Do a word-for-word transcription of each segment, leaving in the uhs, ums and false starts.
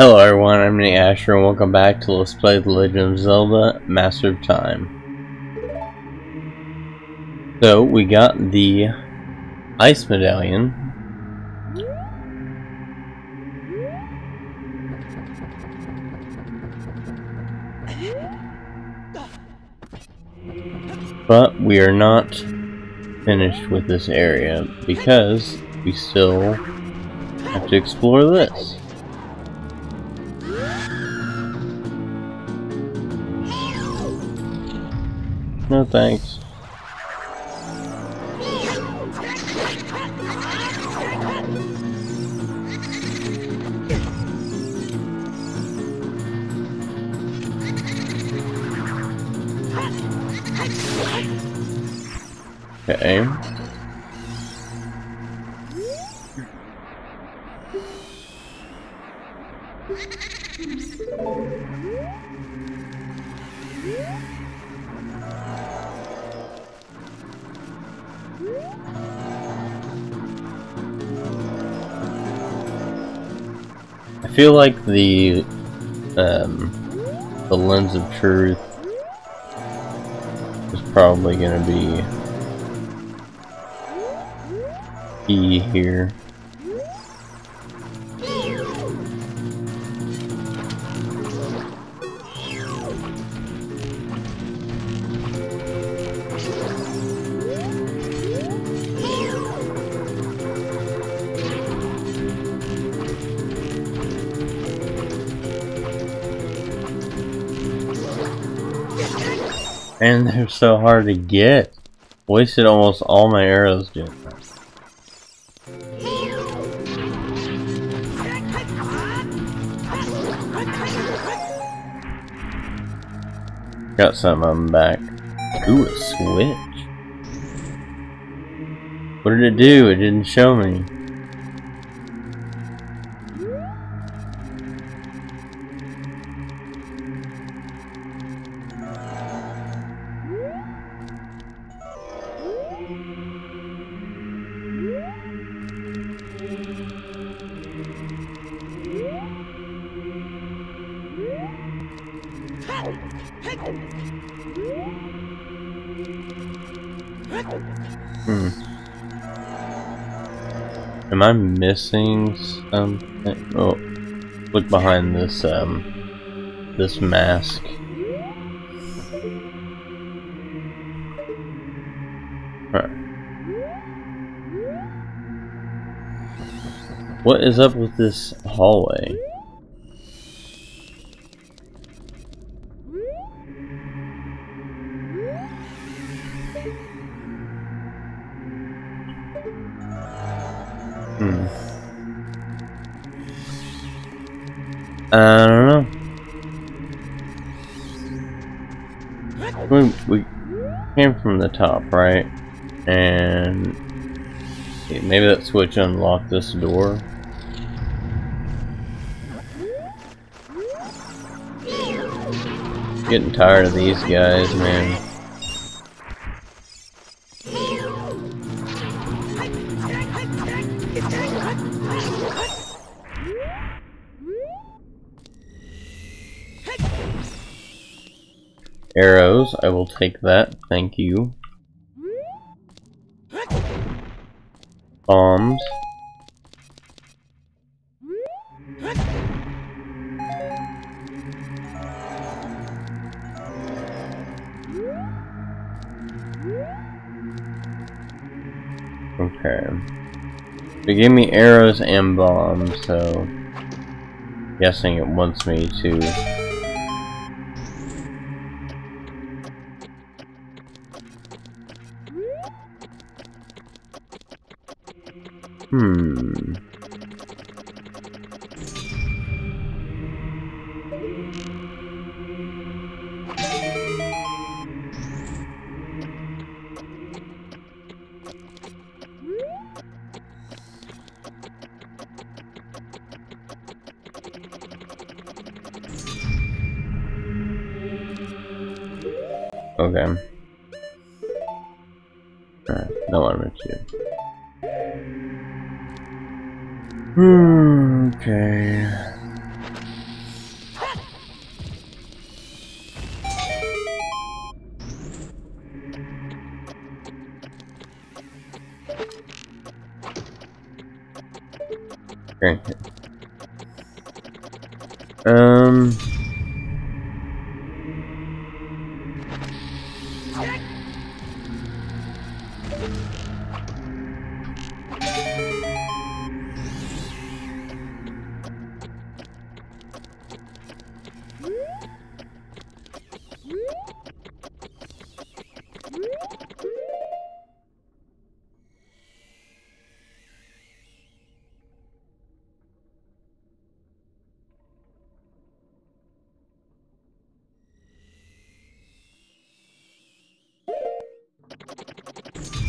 Hello everyone, I'm Nate Asher and welcome back to Let's Play The Legend of Zelda Master of Time. So, we got the Ice Medallion. But we are not finished with this area because we still have to explore this. No thanks. Okay. I feel like the um, the lens of truth is probably gonna be key here. And they're so hard to get. Wasted almost all my arrows doing that. Got some of them back. Ooh, a switch. What did it do? It didn't show me. Hmm. Am I missing something? Oh, look behind this um this mask. Huh. What is up with this hallway? Hmm. I don't know. We, we came from the top, right? And maybe that switch unlocked this door. Getting tired of these guys, man. Arrows, I will take that, thank you. Bombs. Okay. They gave me arrows and bombs, so I'm guessing it wants me to Hmm. Okay. All right. No one meant to. Hmm, okay. Okay. Um.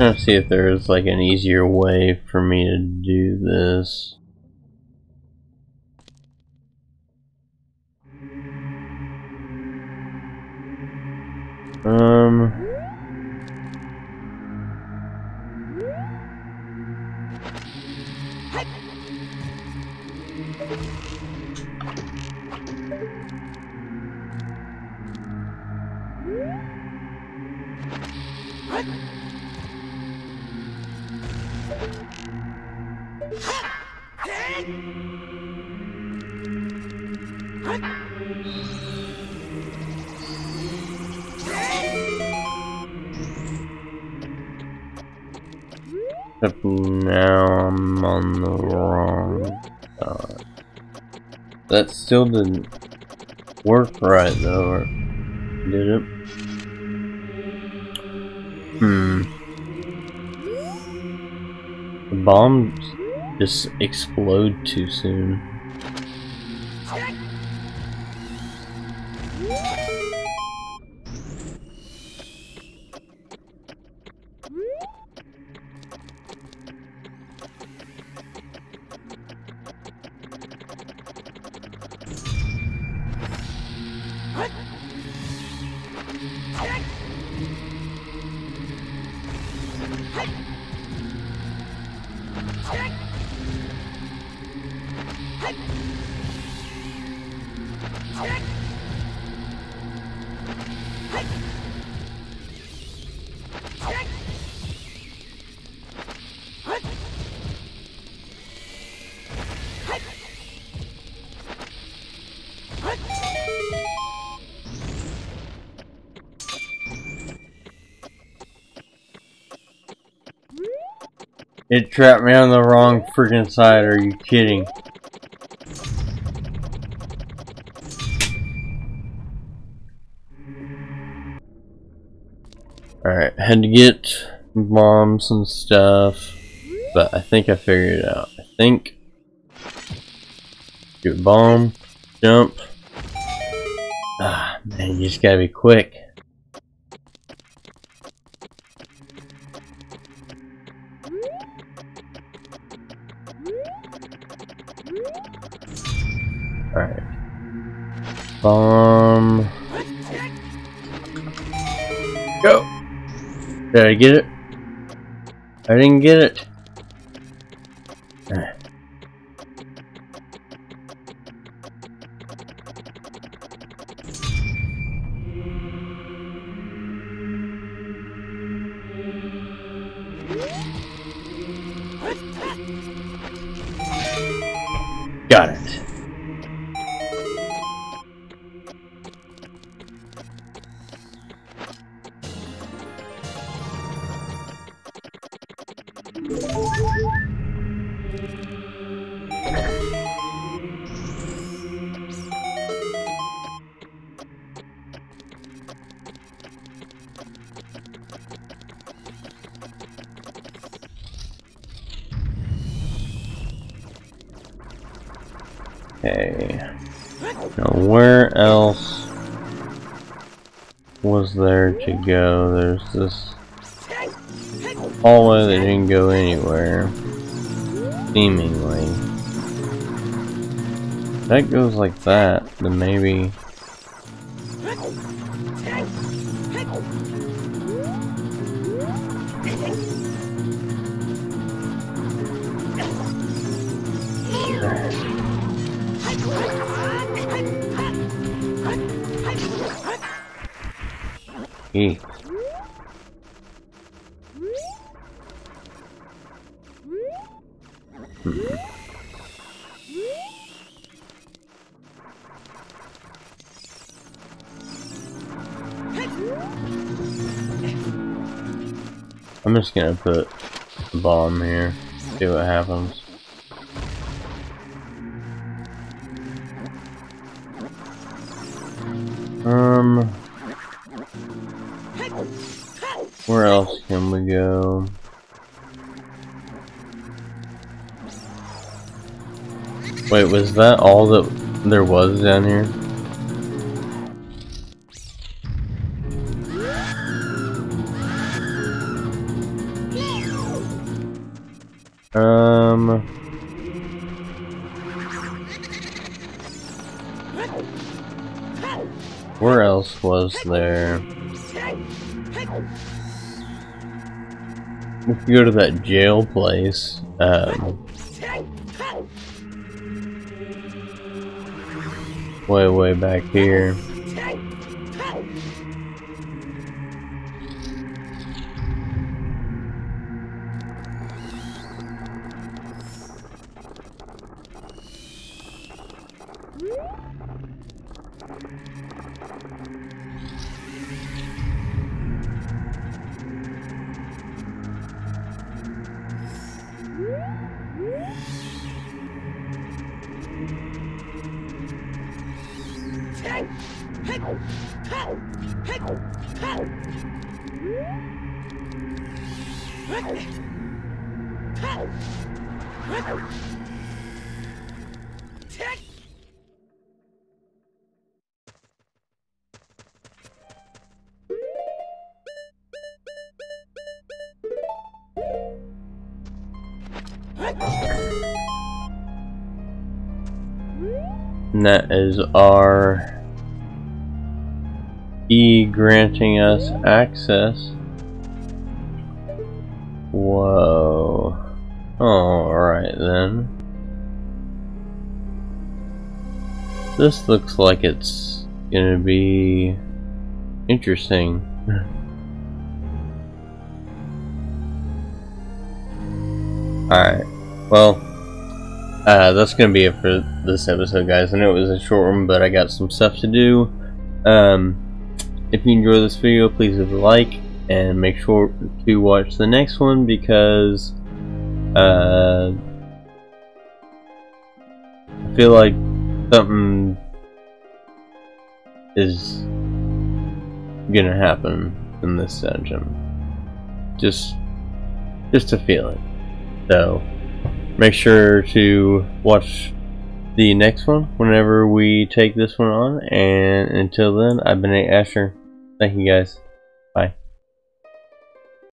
I'll see if there's like an easier way for me to do this. Um. Except now I'm on the wrong side. That still didn't work right though, did it? Hmm. The bombs just explode too soon. It trapped me on the wrong freaking side, are you kidding? Alright, had to get bombs and stuff, but I think I figured it out. I think. Get bomb, jump. Ah, man, you just gotta be quick. Alright. Bomb. Go! Did I get it? I didn't get it. Alright. Got it. Okay, now where else was there to go? There's this hallway that didn't go anywhere, seemingly. If that goes like that, then maybe... Eek. Hmm. I'm just gonna put a bomb here, see what happens. Um, where else can we go? Wait, was that all that there was down here? Um. Where else was there? If you go to that jail place, um. Way, way back here. And that is our E granting us access. Whoa. Alright then. This looks like it's gonna be interesting. Alright. Well, Uh, that's going to be it for this episode, guys. I know it was a short one, but I got some stuff to do. Um, if you enjoyed this video, please leave a like, and make sure to watch the next one, because uh, I feel like something is going to happen in this dungeon. Just, just a feeling. So make sure to watch the next one whenever we take this one on. And until then, I've been Nate Asher. Thank you guys. Bye.